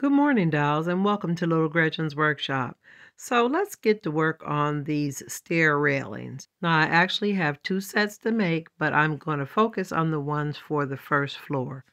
Good morning, dolls, and welcome to Little Gretchen's Workshop. So let's get to work on these stair railings. Now I actually have two sets to make, but I'm going to focus on the ones for the first floor.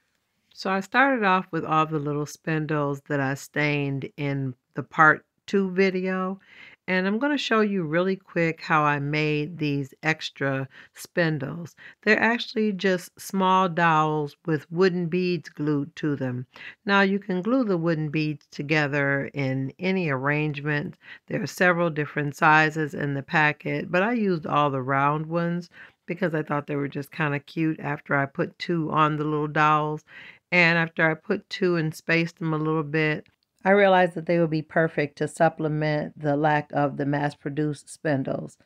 So I started off with all the little spindles that I stained in the part 2 video, and I'm going to show you really quick how I made these extra spindles. They're actually just small dowels with wooden beads glued to them. Now you can glue the wooden beads together in any arrangement. There are several different sizes in the packet, but I used all the round ones because I thought they were just kind of cute after I put two on the little dowels. And after I put two and spaced them a little bit, I realized that they would be perfect to supplement the lack of the mass-produced spindles.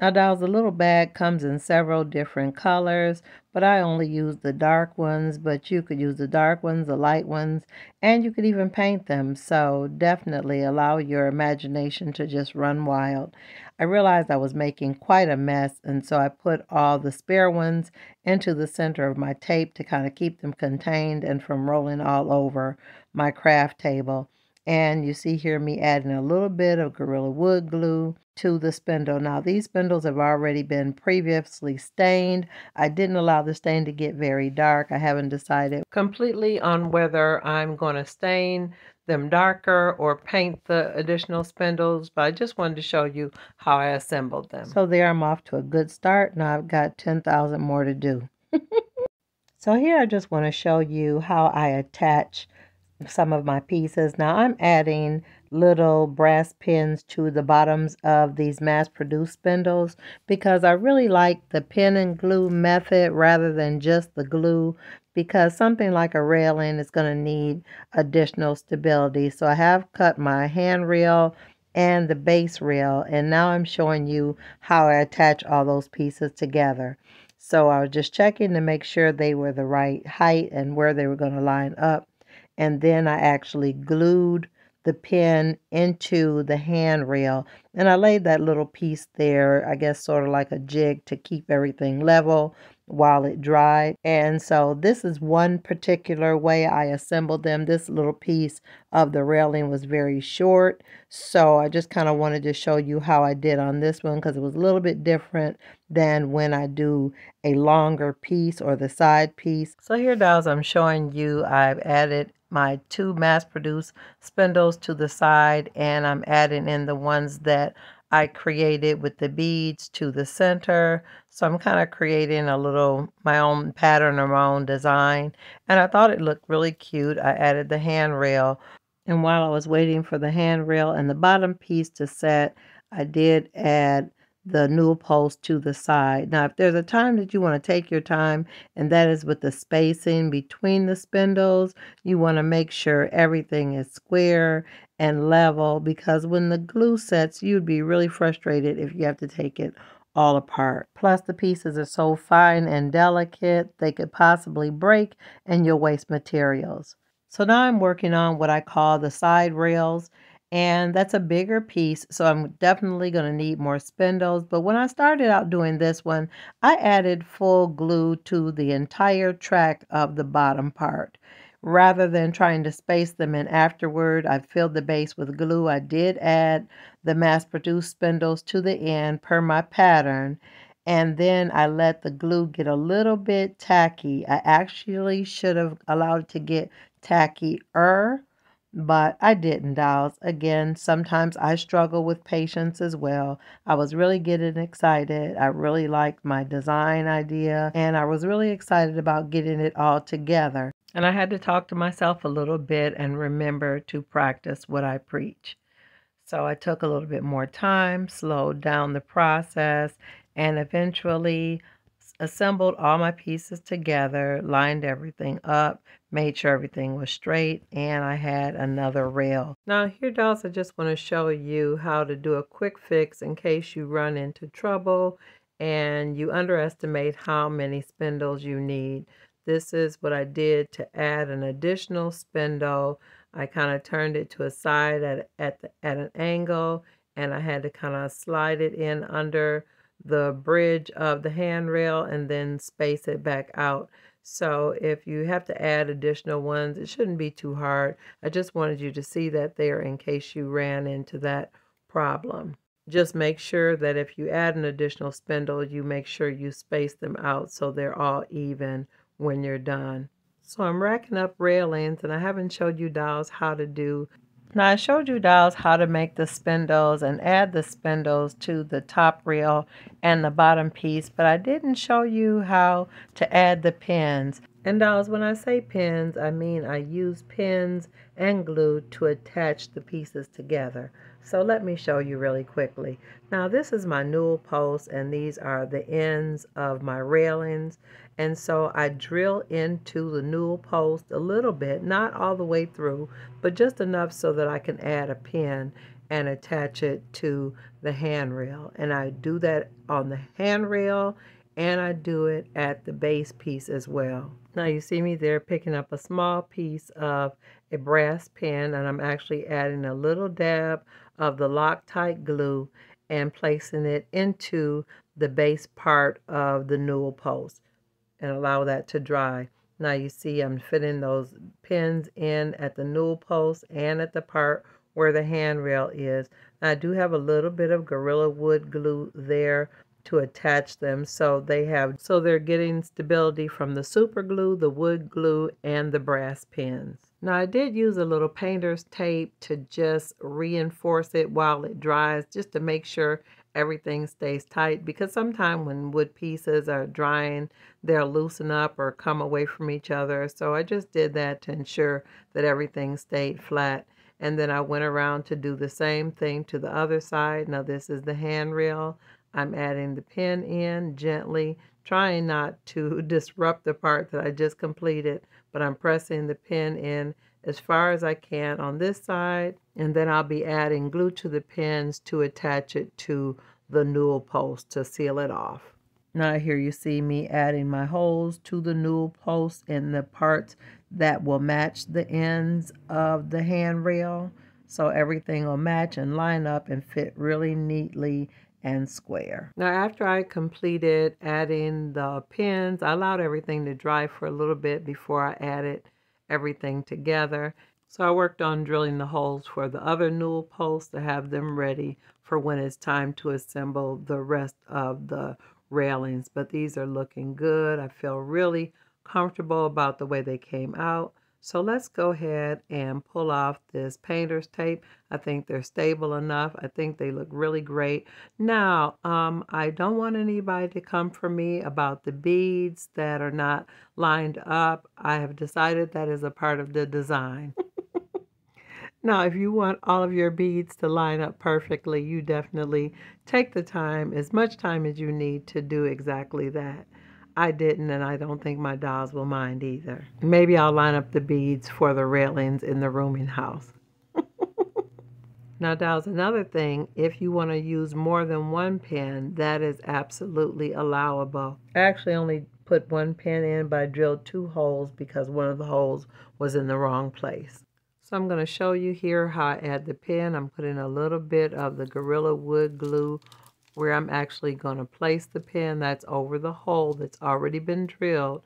Now, dolls, the little bag comes in several different colors, but I only used the dark ones, but you could use the dark ones, the light ones, and you could even paint them. So definitely allow your imagination to just run wild. I realized I was making quite a mess, and so I put all the spare ones into the center of my tape to kind of keep them contained and from rolling all over my craft table. And you see here me adding a little bit of Gorilla Wood glue to the spindle. Now these spindles have already been previously stained. I didn't allow the stain to get very dark. I haven't decided completely on whether I'm going to stain them darker or paint the additional spindles, but I just wanted to show you how I assembled them. So there, I'm off to a good start. Now I've got 10,000 more to do. So here I just want to show you how I attach some of my pieces. Now I'm adding little brass pins to the bottoms of these mass-produced spindles because I really like the pin and glue method rather than just the glue, because something like a railing is going to need additional stability. So I have cut my handrail and the base rail, and now I'm showing you how I attach all those pieces together. So I was just checking to make sure they were the right height and where they were going to line up. And then I actually glued the pin into the handrail. And I laid that little piece there, I guess sort of like a jig, to keep everything level while it dried. And so this is one particular way I assembled them. This little piece of the railing was very short, so I just kind of wanted to show you how I did on this one because it was a little bit different than when I do a longer piece or the side piece. So here, dolls, I'm showing you I've added my two mass-produced spindles to the side, and I'm adding in the ones that I created with the beads to the center. So I'm kind of creating a little, my own pattern or my own design, and I thought it looked really cute. I added the handrail, and while I was waiting for the handrail and the bottom piece to set, I did add the newel post to the side. Now if there's a time that you want to take your time, and that is with the spacing between the spindles, you want to make sure everything is square and level, because when the glue sets, you'd be really frustrated if you have to take it all apart. Plus the pieces are so fine and delicate, they could possibly break and you'll waste materials. So now I'm working on what I call the side rails, and that's a bigger piece, so I'm definitely going to need more spindles. But when I started out doing this one, I added full glue to the entire track of the bottom part. Rather than trying to space them in afterward, I filled the base with glue. I did add the mass-produced spindles to the end per my pattern, and then I let the glue get a little bit tacky. I actually should have allowed it to get tackier, but I didn't, dolls. Again, sometimes I struggle with patience as well. I was really getting excited. I really liked my design idea, and I was really excited about getting it all together. And I had to talk to myself a little bit and remember to practice what I preach. So I took a little bit more time, slowed down the process, and eventually assembled all my pieces together, lined everything up, made sure everything was straight, and I had another rail. Now here, dolls, I just want to show you how to do a quick fix in case you run into trouble and you underestimate how many spindles you need. This is what I did to add an additional spindle. I kind of turned it to a side at an angle, and I had to kind of slide it in under the bridge of the handrail and then space it back out. So if you have to add additional ones, it shouldn't be too hard. I just wanted you to see that there in case you ran into that problem. Just make sure that if you add an additional spindle, you make sure you space them out so they're all even when you're done. So I'm racking up rail ends, and I haven't showed you dolls how to do. Now I showed you dolls how to make the spindles and add the spindles to the top rail and the bottom piece, but I didn't show you how to add the pins. And dolls, when I say pins, I mean I use pins and glue to attach the pieces together. So let me show you really quickly. Now this is my newel post, and these are the ends of my railings. And so I drill into the newel post a little bit, not all the way through, but just enough so that I can add a pin and attach it to the handrail. And I do that on the handrail, and I do it at the base piece as well. Now you see me there picking up a small piece of a brass pin, and I'm actually adding a little dab of the Loctite glue and placing it into the base part of the newel post and allow that to dry. Now you see I'm fitting those pins in at the newel post and at the part where the handrail is. Now I do have a little bit of Gorilla Wood glue there to attach them, so they're getting stability from the super glue, the wood glue, and the brass pins. Now I did use a little painter's tape to just reinforce it while it dries, just to make sure everything stays tight, because sometimes when wood pieces are drying, they'll loosen up or come away from each other. So I just did that to ensure that everything stayed flat. And then I went around to do the same thing to the other side. Now this is the handrail. I'm adding the pin in gently, trying not to disrupt the part that I just completed, but I'm pressing the pin in as far as I can on this side, and then I'll be adding glue to the pins to attach it to the newel post to seal it off. Now here you see me adding my holes to the newel post in the parts that will match the ends of the handrail, so everything will match and line up and fit really neatly and square. Now after I completed adding the pins, I allowed everything to dry for a little bit before I added everything together. So I worked on drilling the holes for the other newel posts to have them ready for when it's time to assemble the rest of the railings. But these are looking good. I feel really comfortable about the way they came out. So let's go ahead and pull off this painter's tape. I think they're stable enough. I think they look really great. Now, I don't want anybody to come for me about the beads that are not lined up. I have decided that is a part of the design. Now, if you want all of your beads to line up perfectly, you definitely take the time, as much time as you need, to do exactly that. I didn't, and I don't think my dolls will mind either. Maybe I'll line up the beads for the railings in the rooming house. Now dolls, another thing, if you want to use more than one pin, that is absolutely allowable. I actually only put one pin in, but I drilled two holes because one of the holes was in the wrong place. So I'm going to show you here how I add the pin. I'm putting a little bit of the Gorilla Wood glue where I'm actually going to place the pin that's over the hole that's already been drilled.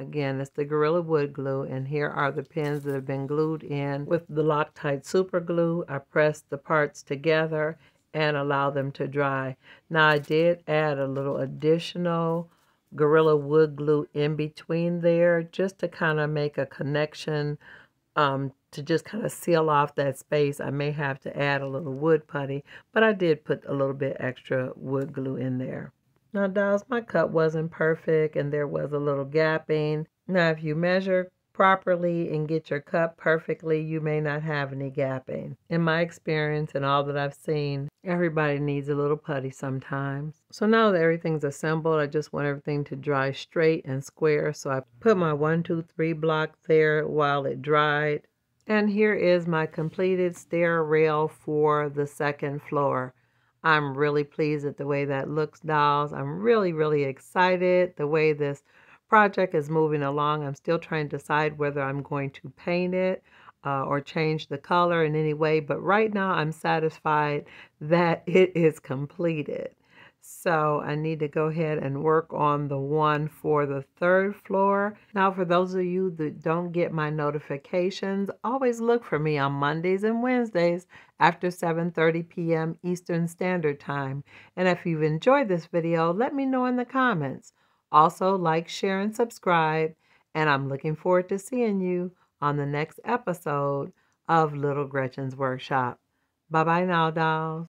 Again, it's the Gorilla Wood glue, and here are the pins that have been glued in with the Loctite super glue. I pressed the parts together and allow them to dry. Now I did add a little additional Gorilla Wood glue in between there, just to kind of make a connection, to just kind of seal off that space. I may have to add a little wood putty, but I did put a little bit extra wood glue in there. Now dolls, my cut wasn't perfect, and there was a little gapping. Now if you measure properly and get your cut perfectly, you may not have any gapping. In my experience and all that I've seen, everybody needs a little putty sometimes. So now that everything's assembled, I just want everything to dry straight and square. So I put my 1, 2, 3 block there while it dried. And here is my completed stair rail for the second floor. I'm really pleased at the way that looks, dolls. I'm really, really excited the way this project is moving along. I'm still trying to decide whether I'm going to paint it or change the color in any way. But right now, I'm satisfied that it is completed. So I need to go ahead and work on the one for the third floor. Now, for those of you that don't get my notifications, always look for me on Mondays and Wednesdays after 7:30 p.m. Eastern Standard Time. And if you've enjoyed this video, let me know in the comments. Also, like, share, and subscribe. And I'm looking forward to seeing you on the next episode of Little Gretchen's Workshop. Bye-bye now, dolls.